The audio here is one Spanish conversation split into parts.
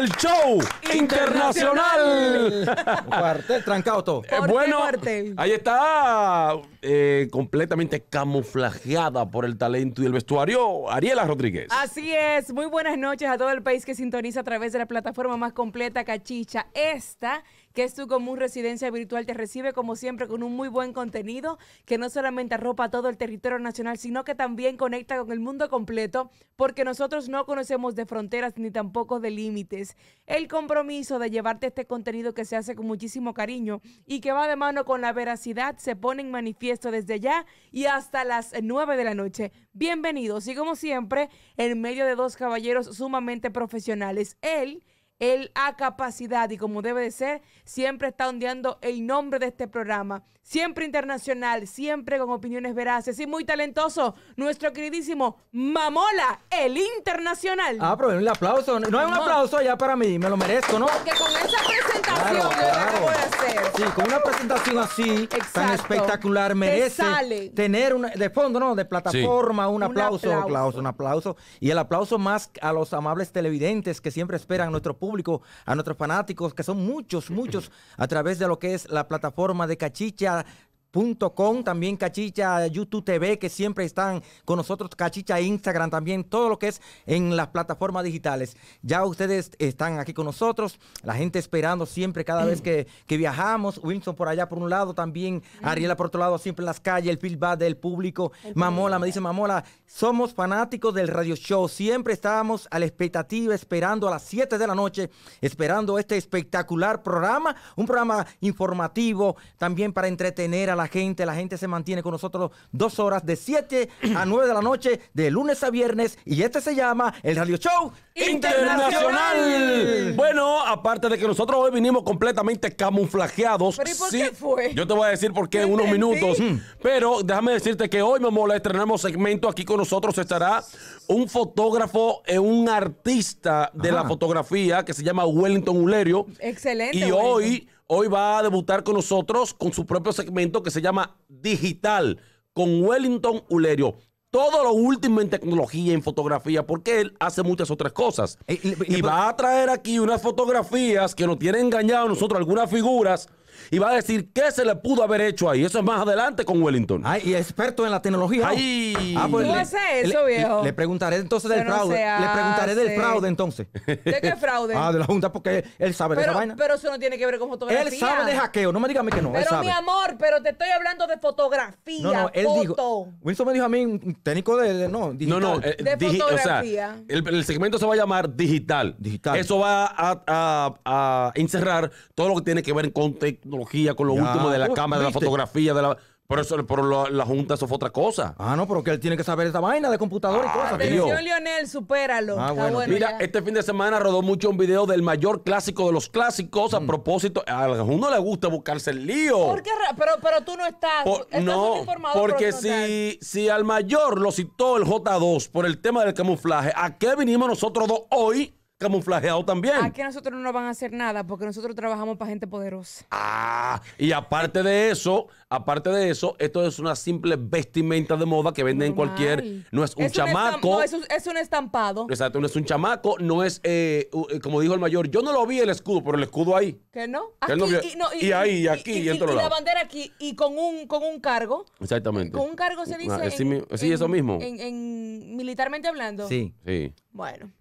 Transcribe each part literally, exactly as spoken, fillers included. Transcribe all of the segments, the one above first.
al show internacional. internacional. Cuartel trancado todo. Eh, bueno, cuartel. Ahí está, eh, completamente camuflajeada por el talento y el vestuario, Ariela Rodríguez. Así es. Muy buenas noches a todo el país que sintoniza a través de la plataforma más completa, Cachicha. Esta, que es tu común residencia virtual, te recibe como siempre con un muy buen contenido que no solamente arropa todo el territorio nacional, sino que también conecta con el mundo completo, porque nosotros no conocemos de fronteras ni tampoco de límites. El compromiso de llevarte este contenido que se hace con muchísimo cariño y que va de mano con la veracidad se pone en manifiesto desde ya y hasta las nueve de la noche. Bienvenidos y como siempre, en medio de dos caballeros sumamente profesionales. Él... Él a capacidad y como debe de ser, siempre está ondeando el nombre de este programa. Siempre internacional, siempre con opiniones veraces y muy talentoso, nuestro queridísimo Mamola, el internacional. Ah, pero un aplauso. No hay un aplauso allá para mí, me lo merezco, ¿no? Porque con esa presentación claro, claro. yo la acabo de hacer. Sí, con una presentación así, exacto, tan espectacular, merece te sale. tener una, de fondo, ¿no? De plataforma, sí. un, aplauso, un aplauso, aplauso, un aplauso. Y el aplauso más a los amables televidentes que siempre esperan nuestro público. Público, a nuestros fanáticos, que son muchos, muchos, a través de lo que es la plataforma de Cachicha punto com, también Cachicha YouTube T V, que siempre están con nosotros, Cachicha Instagram también, todo lo que es en las plataformas digitales. Ya ustedes están aquí con nosotros, la gente esperando siempre cada vez que, que viajamos, Wilson por allá por un lado, también Ariela por otro lado, siempre en las calles, el feedback del público. Mamola, me dice Mamola, somos fanáticos del radio show, siempre estábamos a la expectativa, esperando a las siete de la noche, esperando este espectacular programa, un programa informativo, también para entretener a la gente, la gente se mantiene con nosotros dos horas de siete a nueve de la noche, de lunes a viernes, y este se llama el Radio Show Internacional. Internacional. Bueno, aparte de que nosotros hoy vinimos completamente camuflajeados. ¿Pero y por sí, qué fue? Yo te voy a decir por qué en unos minutos, pero déjame decirte que hoy, Mamola, estrenamos segmento. Aquí con nosotros estará un fotógrafo, un artista de Ajá. la fotografía que se llama Wellington Ulerio. Excelente. Y Wellington. hoy... Hoy va a debutar con nosotros con su propio segmento que se llama Digital, con Wellington Ulerio. Todo lo último en tecnología, en fotografía, porque él hace muchas otras cosas. Eh, eh, y eh, va a traer aquí unas fotografías que nos tienen engañado a nosotros, algunas figuras, y va a decir qué se le pudo haber hecho ahí. Eso es más adelante con Wellington. Ay, y experto en la tecnología. Ay. Ah, pues ¿Tú le, haces eso, le, viejo? Le preguntaré entonces del pero fraude. No le preguntaré del fraude, entonces. ¿De qué fraude? Ah, de la Junta, porque él sabe pero, de esa vaina. Pero eso no tiene que ver con fotografía. Él sabe de hackeo, no me dígame que no. Pero, él sabe. Mi amor, pero te estoy hablando de fotografía. No, no, él foto. dijo. Wilson me dijo a mí... Técnico de, de no, digital. No, no, eh, de digi fotografía. O sea, el, el segmento se va a llamar digital. Digital. Eso va a, a, a encerrar todo lo que tiene que ver con tecnología, con lo ya. último de la cámara, ¿viste? De la fotografía, de la... Por eso, por la, la Junta, eso fue otra cosa. Ah, no, pero que él tiene que saber esta vaina de computador ah, y cosas. Atención, Lionel, supéralo. Ah, bueno. Bueno, mira, ya. este fin de semana rodó mucho un video del mayor clásico de los clásicos. Mm. A propósito, a uno le gusta buscarse el lío. ¿Por qué? Pero, pero tú no estás. Por, estás no, informado porque por si, si al mayor lo citó el J dos por el tema del camuflaje, ¿a qué vinimos nosotros dos hoy? Camuflajeado también. Aquí nosotros no nos van a hacer nada porque nosotros trabajamos para gente poderosa. Ah, y aparte de eso, aparte de eso, esto es una simple vestimenta de moda que venden en cualquier... No es un es chamaco. Un no, es, un, es un estampado. Exacto, no es un chamaco, no es, eh, como dijo el mayor, yo no lo vi el escudo, pero el escudo ahí. ¿Que no? Aquí, no, y, no y, y ahí, y aquí, y, y, y, y, y, y la bandera aquí, y con un, con un cargo. Exactamente. Con un cargo se dice... Ah, es en, sí, en, eso mismo. En, en, en, militarmente hablando. Sí. Sí. Bueno.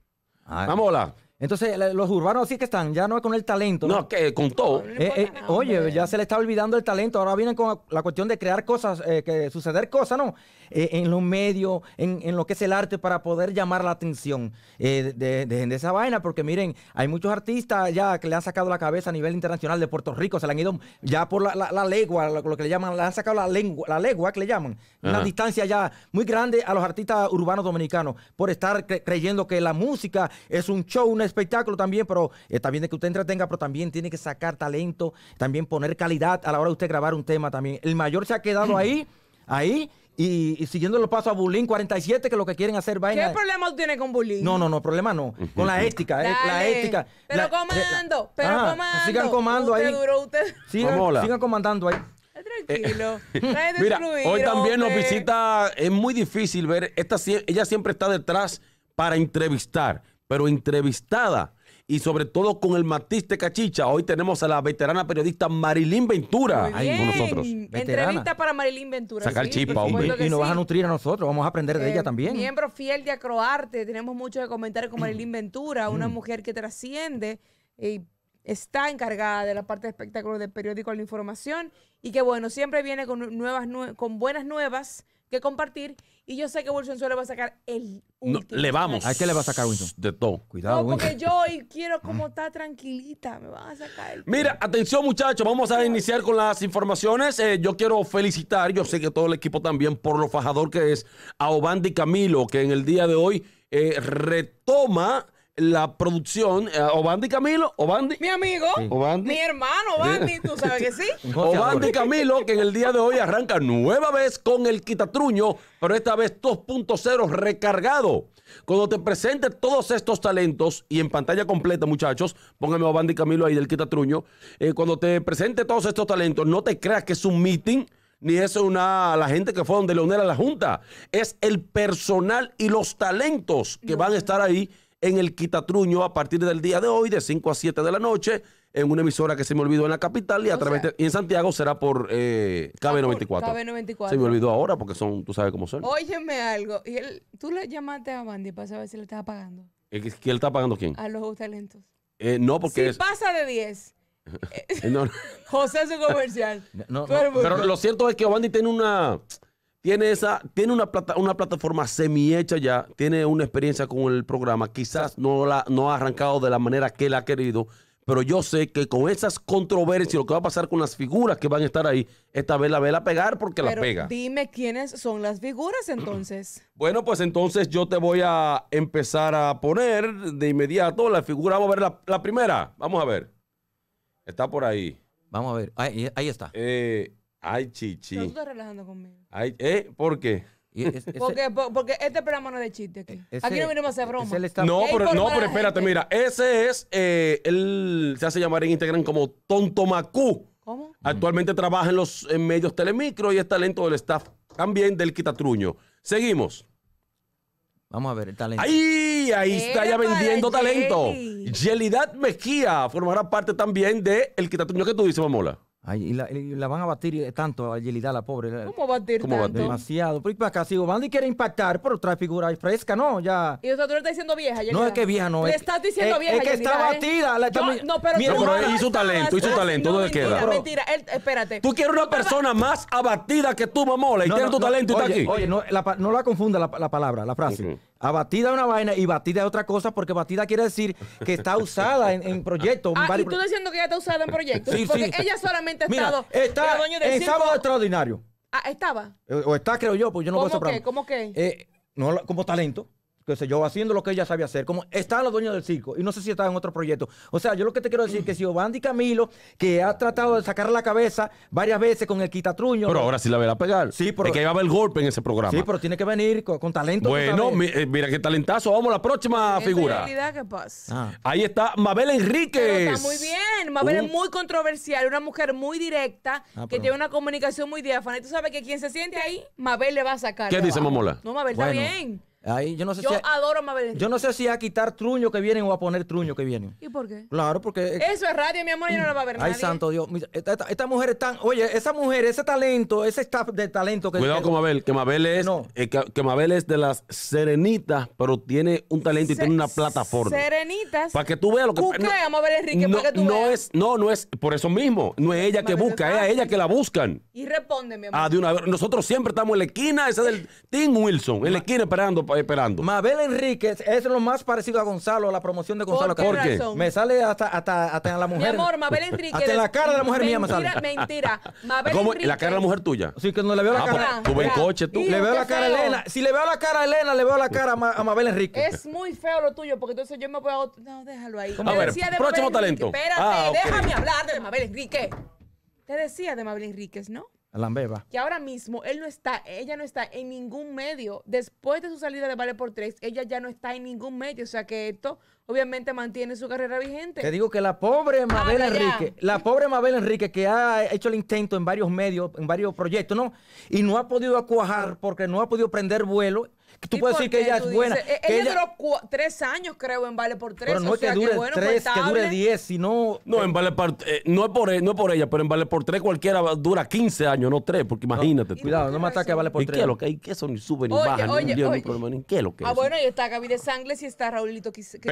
Ay. Mamola. Entonces, los urbanos sí que están, ya no es con el talento. No, no que con todo. No, no eh, eh, nada, oye, hombre. Ya se le está olvidando el talento. Ahora vienen con la cuestión de crear cosas, eh, que suceder cosas, ¿no? Eh, en los medios, en, en lo que es el arte, para poder llamar la atención. Eh, de, de, de esa vaina, porque miren, hay muchos artistas ya que le han sacado la cabeza a nivel internacional de Puerto Rico. Se le han ido ya por la, la, la legua, lo, lo que le llaman, le han sacado la lengua, la legua que le llaman. Ajá. Una distancia ya muy grande a los artistas urbanos dominicanos por estar cre creyendo que la música es un show, una espectáculo también, pero eh, también de que usted entretenga, pero también tiene que sacar talento, también poner calidad a la hora de usted grabar un tema también. El mayor se ha quedado ahí, ahí, y, y siguiendo los pasos a Bulín cuarenta y siete, que lo que quieren hacer vaina. ¿Qué problema tiene con Bulín? No, no, no, problema no. Con la ética, eh, la ética. Pero la, comando, la, pero ajá, comando. Sigan comando usted ahí. Duró, usted... sigan, sigan comandando ahí. Tranquilo. Eh, mira, fluir, hoy también hombre. nos visita, es muy difícil ver, esta, ella siempre está detrás para entrevistar. Pero entrevistada. y sobre todo con el matiz de Cachicha. Hoy tenemos a la veterana periodista Marilyn Ventura con nosotros. Veterana. Entrevista para Marilyn Ventura. Sacar sí, chispa, hombre. Y nos sí. vas a nutrir a nosotros, vamos a aprender eh, de ella también. Miembro fiel de Acroarte, tenemos mucho que comentar con Marilyn Ventura, una mujer que trasciende y está encargada de la parte de espectáculos del periódico La Información y que, bueno, siempre viene con, nuevas, nue con buenas nuevas que compartir. Y yo sé que Wilson Sued va a sacar el último. No, le vamos. ¿A qué le va a sacar Wilson? De todo. Cuidado, no, porque Wilson. Yo hoy quiero como está tranquilita. Me van a sacar el... Mira, atención, muchachos. Vamos a iniciar con las informaciones. Eh, yo quiero felicitar, yo sé que todo el equipo también, por lo fajador que es a Ovandy Camilo, que en el día de hoy eh, retoma la producción. eh, Ovandy Camilo, Ovandy. Mi amigo, sí. Ovandy. Mi hermano, Ovandy, tú sabes que sí. Ovandy Camilo, que en el día de hoy arranca nueva vez con el Quitatruño, pero esta vez dos punto cero recargado. Cuando te presente todos estos talentos, y en pantalla completa, muchachos, póngame a Ovandy Camilo ahí del Quitatruño, eh, cuando te presente todos estos talentos, no te creas que es un meeting, ni es una la gente que fue donde Leonel a la Junta. Es el personal y los talentos que no. van a estar ahí en el Quitatruño a partir del día de hoy, de cinco a siete de la noche, en una emisora que se me olvidó en la capital y a o través sea, de, y en Santiago será por eh, K B noventa y cuatro. K B noventa y cuatro. Se me olvidó ahora porque son, tú sabes cómo son. Óyeme algo. ¿Y él, tú le llamaste a Bandy para saber si le estaba pagando? ¿Quién le está pagando quién? A los talentos. Eh, no, porque... Si es... pasa de diez. no, no. José es un comercial. No, no, pero, no. pero lo cierto es que Bandy tiene una... Tiene, esa, tiene una, plata, una plataforma semi-hecha ya, tiene una experiencia con el programa, quizás no, la, no ha arrancado de la manera que él ha querido, pero yo sé que con esas controversias, lo que va a pasar con las figuras que van a estar ahí, esta vez la vela a pegar porque pero la pega. Dime quiénes son las figuras entonces. Bueno, pues entonces yo te voy a empezar a poner de inmediato la figura. Vamos a ver la, la primera, vamos a ver. Está por ahí. Vamos a ver, ahí, ahí está. Eh... Ay, chichi. No, tú estás relajando conmigo. Ay, ¿eh? ¿Por qué? Es, es, porque, porque este programa no es de chiste aquí. Ese, aquí no venimos a hacer broma. Está... No, pero, no, pero espérate, mira. Ese es, eh, él se hace llamar en Instagram como Tonto Macú. ¿Cómo? Actualmente mm. trabaja en los en medios Telemicro y es talento del staff también del Quitatruño. Seguimos. Vamos a ver el talento. ¡Ahí! Ahí está ya vendiendo talento. Yelida Mejía formará parte también de el Quitatruño. ¿Qué tú dices, Mamola? Ay, y, la, y la van a batir tanto a Yelida, la pobre. ¿Cómo batir ¿Cómo tanto? Demasiado. Porque acá sigo, Bandy quiere impactar, pero trae figura fresca, ¿no? Ya. Y o sea, tú le estás diciendo vieja, Yelida. No, es que vieja no. Le estás diciendo es, vieja, Es que Yelida, está batida. ¿Eh? La está... Yo, no, pero Mira, tú no, pero no, y su talento, y su talento, ¿dónde queda? Mentira, él, espérate. Tú quieres una persona más abatida que tú, Mamola, y no, tienes no, tu no, talento oye, y está aquí. Oye, no la, no la confunda la, la palabra, la frase. Uh-huh. Abatida es una vaina y batida es otra cosa, porque batida quiere decir que está usada en, en proyectos. Ah, y tú diciendo que ella está usada en proyectos. Sí, porque sí. ella solamente ha estado... Mira, está en Sábado Extraordinario. Ah, ¿estaba? O está, creo yo, pues yo no veo ese programa. ¿Cómo qué? ¿Cómo qué? Eh, no, como talento. Que sé yo, haciendo lo que ella sabe hacer, como están los dueños del circo, y no sé si están en otro proyecto. O sea, yo lo que te quiero decir es que si Ovandy Camilo, que ha tratado de sacar la cabeza varias veces con el Quitatruño... Pero ¿no? ahora sí la verá pegar. Sí, pero... Es que ahí va a haber el golpe en ese programa. Sí, pero tiene que venir con, con talento. Bueno, mi, eh, mira qué talentazo. Vamos a la próxima en figura. Realidad, ¿qué pasa? Ah. Ahí está Mabel Henríquez. Pero está muy bien. Mabel uh. es muy controversial, una mujer muy directa, ah, que pero... tiene una comunicación muy diáfana. Y tú sabes que quien se siente ahí, Mabel le va a sacar. ¿Qué dice Mamola? No, Mabel bueno. está bien. Ahí, yo no sé yo si a, adoro a Mabel. Yo no sé si a quitar truño que vienen o a poner truño que vienen. ¿Y por qué? Claro, porque... Eso es radio, mi amor, y no lo va a ver nadie. Ay, santo Dios. Esta, esta, esta mujer es tan... Oye, esa mujer, ese talento, ese staff de talento... que Cuidado que, con Mabel, que Mabel es... No. Eh, que, que Mabel es de las serenitas, pero tiene un talento y Se, tiene una plataforma. Serenitas. Para que tú veas lo que... Busca no, a Mabel Henríquez no, para que tú no veas. Es, no, no es por eso mismo. No es ella Mabel que busca, es a ella que la buscan. Y responde, mi amor. Ah, de una vez. Nosotros siempre estamos en la esquina, esa del Tim Wilson, en la esquina esperando... Esperando. Mabel Henríquez es lo más parecido a Gonzalo, a la promoción de Gonzalo. ¿Por qué? Me sale hasta, hasta, hasta en la mujer. Mi amor, Mabel Henríquez. Hasta en la cara de la mujer mentira, mía me sale. Mentira, mentira. Mabel ¿Cómo? ¿La cara de la mujer tuya? Sí, que no le veo la ah, cara. Tú ven coche, tú. Le veo la cara feo. a Elena. Si le veo la cara a Elena, le veo la cara a, Ma a Mabel Henríquez. Es muy feo lo tuyo, porque entonces yo me voy a... No, déjalo ahí. A ver, próximo talento. Espérate, ah, okay. déjame hablar de Mabel Henríquez. Te decía de Mabel Henríquez, ¿no? Alambeba. Que ahora mismo él no está, ella no está en ningún medio. Después de su salida de Vale por Tres, ella ya no está en ningún medio. O sea que esto obviamente mantiene su carrera vigente. Te digo que la pobre Mabel ah, Henríquez, la pobre Mabel Henríquez que ha hecho el intento en varios medios, en varios proyectos, ¿no? Y no ha podido cuajar porque no ha podido prender vuelo. Tú puedes decir que ella es buena. Dices, que ella, ella duró tres años, creo, en Vale por Tres. Pero no o es sea, que dure que bueno, tres, que dure diez, sino... No, en Vale por, eh, no, es por, no es por ella, pero en Vale por Tres cualquiera dura quince años, no tres, porque imagínate. No, tú. Cuidado, no me ataques a Vale por Tres. ¿Qué es lo que hay? ¿Qué son? Ni suben ni bajan. Oye, ni oye, oye. Ni ¿Qué es lo que es? Ah, bueno, y está Gaby de Sangles y está Raulito Crisanti.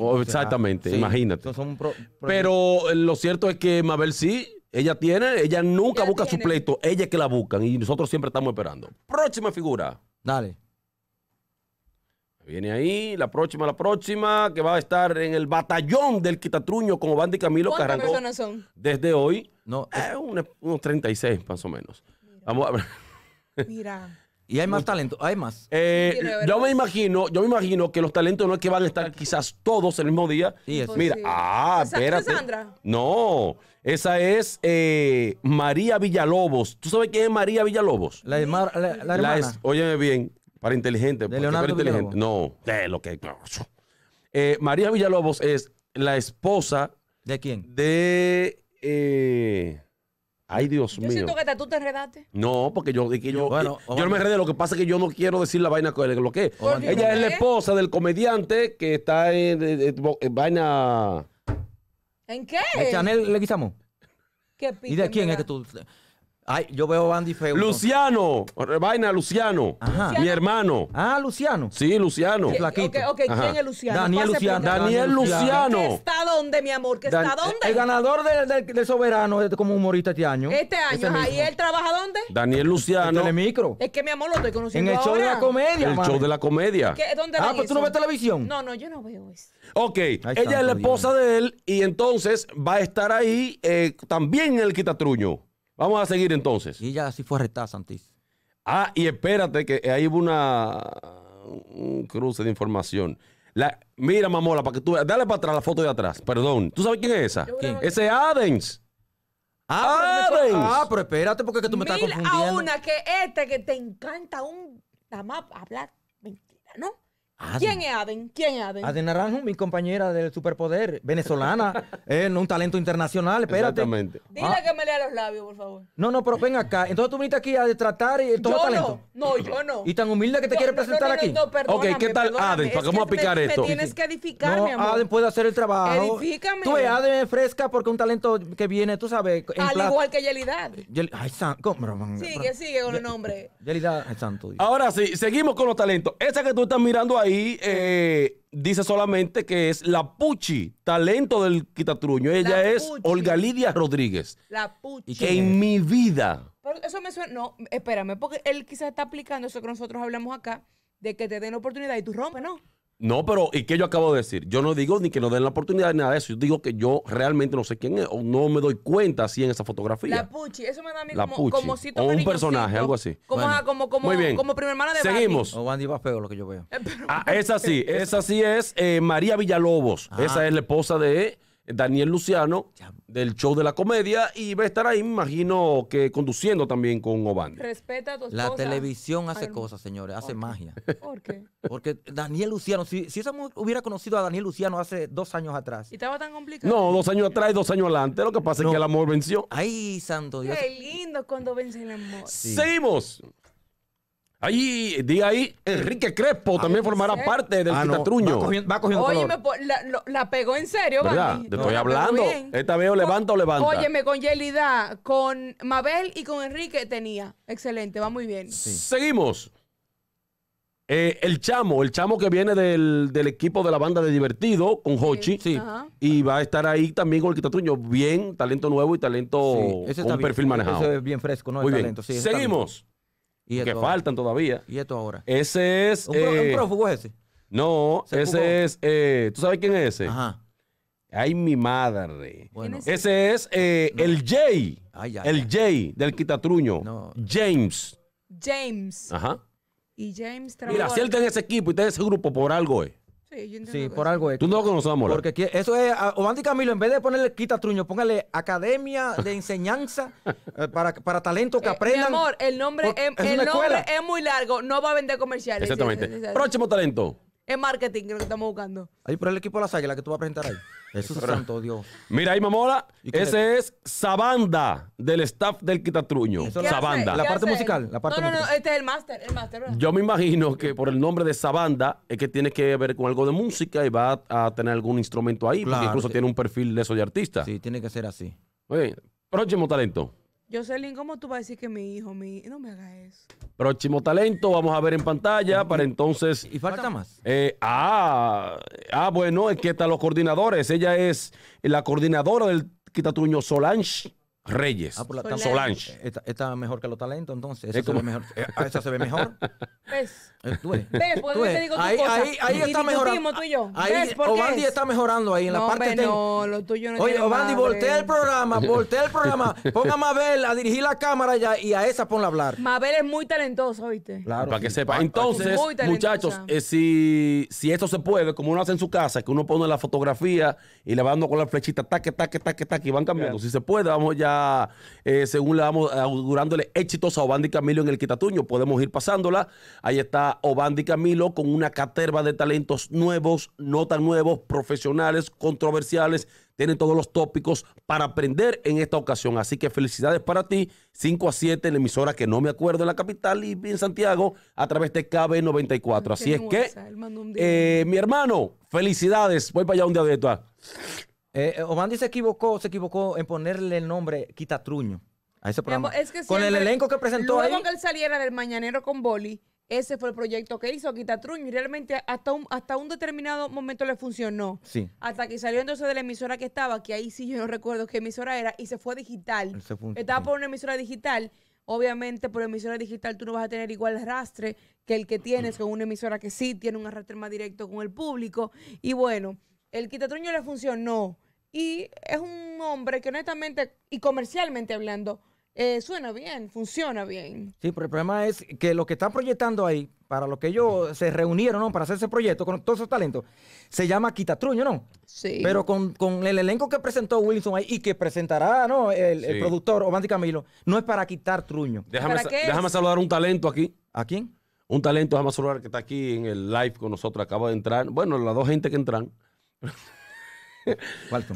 Oh, exactamente, sí, imagínate. Son pro, pro, pero lo cierto es que Mabel sí... Ella tiene, ella nunca ella busca tiene. su pleito, ella es que la buscan y nosotros siempre estamos esperando. Próxima figura. Dale. Viene ahí, la próxima, la próxima, que va a estar en el batallón del Quitatruño con Ovandy Camilo. ¿Cuántas personas son? Desde hoy, no, es... eh, unos, unos treinta y seis más o menos. Mira. Vamos a ver. Mira. Y hay más talento, hay más. Eh, yo me imagino, yo me imagino que los talentos no es que van a estar quizás todos el mismo día. Sí, es. Mira, ah, espérate. ¿Sandra? No, esa es eh, María Villalobos. ¿Tú sabes quién es María Villalobos? La, la, la hermana. La es, óyeme bien, para inteligente. De Leonardo inteligente. No, de lo que... Eh, María Villalobos es la esposa... ¿De quién? De... Eh, Ay, Dios yo mío. Yo siento que hasta tú te enredaste. No, porque yo, que yo, bueno, eh, yo no me enredé. Lo que pasa es que yo no quiero decir la vaina que lo que es. Ella es la esposa del comediante que está en, en, en, en vaina... ¿En qué? ¿De Chanel le quitamos? ¿Qué pico? ¿Y de quién mira. es que tú...? Ay, yo veo Bandy feo. Luciano. ¿No? Vaina, Luciano. Ajá. Luciano. Mi hermano. Ah, Luciano. Sí, Luciano. Ok, ok. Ajá. ¿Quién es Luciano? Daniel Luciano. Daniel Luciano. ¿Qué está dónde, mi amor? ¿Qué está Dan dónde? El ganador del de, de Soberano como humorista este año. Este año. Este ajá, ¿y él trabaja dónde? Daniel Luciano. En Telemicro. Es que, mi amor, lo estoy conociendo En el show ahora. de la comedia, En el madre. show de la comedia. ¿Qué, ¿Dónde Ah, pero eso? ¿Tú no ves televisión? No, no, yo no veo eso. Ok. Ella es la esposa de él y entonces va a estar ahí eh, también en el Quitatruño. Vamos a seguir entonces. Y ella así fue arrestada, Santis. Ah, y espérate, que ahí hubo una, un cruce de información. La, mira, Mamola, para que tú veas. Dale para atrás la foto de atrás, perdón. ¿Tú sabes quién es esa? ¿Quién? Ese es Aden. Ah, Aden. Ah, pero espérate, porque es que tú me Mil estás confundiendo. a una que este que te encanta un... Nada más hablar mentira, ¿no? Aden. ¿Quién es Aden? ¿Quién es Aden? Aden Naranjo, mi compañera del superpoder, venezolana, eh, un talento internacional, espérate. Exactamente. Dile ah. que me lea los labios, por favor. No, no, pero ven acá. Entonces tú viniste aquí a tratar y todo yo talento. No, no, yo no. Y tan humilde que te no, quiere no, presentar no, no, aquí. No, perdóname, ok, ¿qué tal Aden? ¿Para cómo aplicar me, esto? Me tienes que edificar, no, mi amor. Aden puede hacer el trabajo. Edifícame. Tú, Aden es fresca porque un talento que viene, tú sabes. En Al plato. igual que Yelida. Yel Ay, san... Sigue, sigue con el nombre. Yelida, el santo. Dios. Ahora sí, seguimos con los talentos. Esa que tú estás mirando ahí. Y eh, dice solamente que es la Puchi, talento del Quitatruño. Ella la es Puchi. Olga Lidia Rodríguez. La Puchi. Que en mi vida. Pero eso me suena. No, espérame, porque él quizás está aplicando eso que nosotros hablamos acá, de que te den oportunidad y tú rompes, ¿no? No, pero ¿y qué yo acabo de decir? Yo no digo ni que nos den la oportunidad ni nada de eso. Yo digo que yo realmente no sé quién es o no me doy cuenta así en esa fotografía. La Puchi, eso me da a mí la como, como si o un personaje, algo así. Como, bueno. como, como, Muy bien. como prima hermana de Seguimos. O Bandy va feo lo que yo veo. Ah, esa sí, esa sí es eh, María Villalobos. Ah. Esa es la esposa de Daniel Luciano del show de la comedia y va a estar ahí, me imagino, que conduciendo también con Ovandy. Respeta a tu esposa. La televisión hace Ay, cosas, señores, hace okay. magia. ¿Por qué? Porque Daniel Luciano, si, si esa mujer hubiera conocido a Daniel Luciano hace dos años atrás. ¿Y estaba tan complicado? No, dos años atrás y dos años adelante. Lo que pasa no. es que el amor venció. Ay, santo Dios. Qué lindo cuando vence el amor. Sí. Seguimos. Ahí, diga ahí, Enrique Crespo ah, también formará ¿sí? parte del ah, Quitatruño. No, va cogiendo, va cogiendo Oye, color. Me la, lo, la pegó en serio, ¿verdad? Te no, estoy hablando. Esta vez o levanta o levanta. Óyeme, con Yelida, con Mabel y con Enrique tenía. Excelente, va muy bien. Sí. Seguimos. Eh, el chamo, el chamo que viene del, del equipo de la banda de Divertido, con Hochi. Sí. sí. Y va a estar ahí también con el Quitatruño. Bien, talento nuevo y talento sí, con perfil bien, manejado. Ese es bien fresco, ¿no? Muy el bien. Talento, sí, Seguimos. Y que faltan ahora. todavía. ¿Y esto ahora? Ese es... ¿Un, eh, ¿un prófugo es ese? No, ese jugó? es... Eh, ¿Tú sabes quién es ese? Ajá. Ay, mi madre. Bueno. Es ese es eh, no. el Jay. Ay, ay, el ay. Jay del Quitatruño. No. James. James. Ajá. Y James trabaja... Mira, si él está en ese equipo y está en ese grupo por algo es. Eh. Sí, yo sí por algo es. Tú no lo conoces, Mamola. Porque eso es... Ovandy Camilo, en vez de ponerle Quitatruño, póngale Academia de Enseñanza eh, para, para talento que eh, aprendan. Mi amor, el nombre, por, es, el nombre es muy largo. No va a vender comerciales. Exactamente. Sí, sí, sí, sí. Próximo talento. Es marketing lo que estamos buscando. Ahí por el equipo de las águilas que tú vas a presentar ahí. Jesús santo Dios. Mira ahí, Mamola. Ese es Sabanda, del staff del Quitatruño. Sabanda. La parte musical. La parte no, no, no. Este es el máster. El máster, ¿verdad? Yo me imagino que por el nombre de Sabanda es que tiene que ver con algo de música y va a tener algún instrumento ahí. Claro, porque incluso sí. Tiene un perfil de eso de artista. Sí, tiene que ser así. Oye, próximo talento. Jocelyn, ¿cómo tú vas a decir que mi hijo, mi... no me hagas eso? Próximo talento, vamos a ver en pantalla para entonces... ¿Y falta más? Eh, ah, ah, bueno, es que están los coordinadores. Ella es la coordinadora del Quitatruño, Solange Reyes. Ah, por la... Solange. Está, está mejor que los talentos, entonces. Eso se ve mejor. Eso se ve mejor. ¿Ves? ¿Tú ves? ¿Ves? ¿Por qué te digo ahí, cosa? Ahí, ahí está mejorando. Tú y yo. Ahí, Ovandy está mejorando ahí en no, la parte técnica. No, lo tuyo no. Oye, Ovandy, voltea el programa, voltea el programa. Ponga a Mabel a dirigir la cámara ya y a esa ponla a hablar. Mabel es muy talentosa, ¿viste? Claro. Para sí. que sepa. Entonces, muchachos, eh, si, si esto se puede, como uno hace en su casa, que uno pone la fotografía y le va dando con la flechita, taque, taque, taque, taque, y van cambiando. Claro. Si se puede, vamos ya. Eh, según le vamos augurándole éxitos a Ovandy Camilo en el Quitatruño, podemos ir pasándola. Ahí está Ovandy Camilo con una caterva de talentos nuevos, no tan nuevos, profesionales, controversiales. Tienen todos los tópicos para aprender en esta ocasión. Así que felicidades para ti. cinco a siete en la emisora que no me acuerdo en la capital y en Santiago a través de K B noventa y cuatro. Así es que, eh, mi hermano, felicidades. Voy para allá un día de esto. Ah. Eh, Ovandy se equivocó, se equivocó en ponerle el nombre Quitatruño a ese programa. Es que con el elenco que presentó luego ahí. Luego que él saliera del Mañanero con Boli, ese fue el proyecto que hizo Quitatruño y realmente hasta un, hasta un determinado momento le funcionó. Sí. Hasta que salió entonces de la emisora que estaba, que ahí sí yo no recuerdo qué emisora era, y se fue digital. Se fue, estaba sí. por una emisora digital. Obviamente por emisora digital tú no vas a tener igual arrastre que el que tienes con una emisora que sí tiene un arrastre más directo con el público. Y bueno... el Quitatruño le funcionó y es un hombre que honestamente y comercialmente hablando eh, suena bien, funciona bien. Sí, pero el problema es que lo que están proyectando ahí, para lo que ellos se reunieron, ¿no? Para hacer ese proyecto con todos esos talentos, se llama Quitatruño, ¿no? Sí. Pero con, con el elenco que presentó Wilson ahí y que presentará, ¿no? El, sí. el productor Ovandy Camilo, no es para quitar truño. Déjame, ¿Para qué déjame saludar un talento aquí. ¿A quién? Un talento, déjame saludar que está aquí en el live con nosotros, acaba de entrar. Bueno, las dos gente que entran.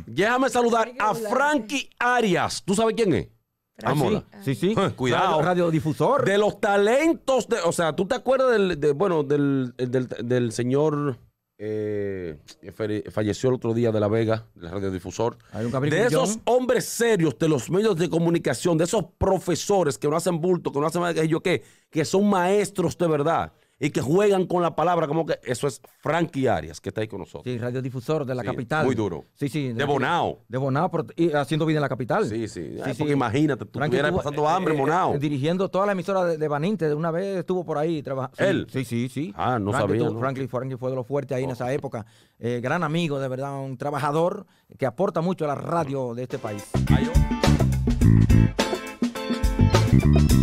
Déjame saludar a Frankie Arias. ¿Tú sabes quién es? Mamola. Sí, sí. sí. Eh, cuidado. Radiodifusor. De los talentos. De, o sea, ¿tú te acuerdas del, de, bueno, del, del, del señor eh, que falleció el otro día de La Vega, del radiodifusor? Hay un de esos hombres serios de los medios de comunicación, de esos profesores que no hacen bulto, que no hacen más que yo qué, que son maestros de verdad. Y que juegan con la palabra, como que eso es Frankie Arias, que está ahí con nosotros. Sí, radiodifusor de la sí, capital. Muy duro. Sí, sí. De, de Bonao. De Bonao, pero, y haciendo vida en la capital. Sí, sí. sí, Ay, sí. Porque imagínate, tú estuvieras pasando hambre, eh, Bonao. Eh, dirigiendo toda la emisora de, de Baninte, una vez estuvo por ahí trabajando. Sí, ¿él? Sí, sí, sí. Ah, no Frankie, sabía. Tú, ¿no? Frankie, Frankie fue de lo fuerte ahí oh. en esa época. Eh, gran amigo, de verdad, un trabajador que aporta mucho a la radio de este país. Ay, oh.